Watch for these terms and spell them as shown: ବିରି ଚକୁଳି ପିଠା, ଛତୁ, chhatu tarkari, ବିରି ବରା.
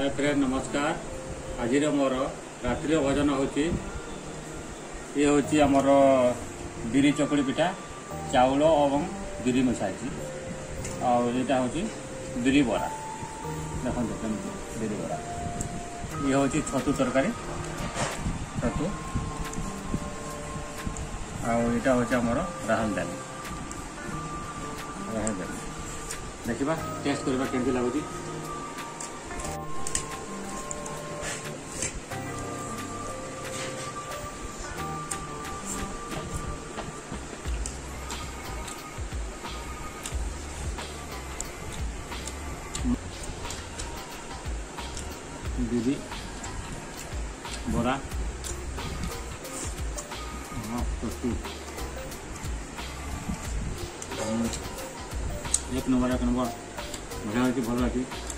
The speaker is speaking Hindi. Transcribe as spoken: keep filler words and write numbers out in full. हाय फ्रेंड नमस्कार। आज मोर रात्रि भोजन होची ये होची हमर बिरी चकुली पिठा चाउल और बिरी मिसाई और यहाँ हूँ बिरी बरा। देखते बिरी बरा ये हूँ छतु तरकारी छतु आटा हूँ आम राहल डाली राहल डाली देखा टेस्ट करवा केमती लगुच बिरी बरा एक नंबर एक नंबर मजा आती भल आती।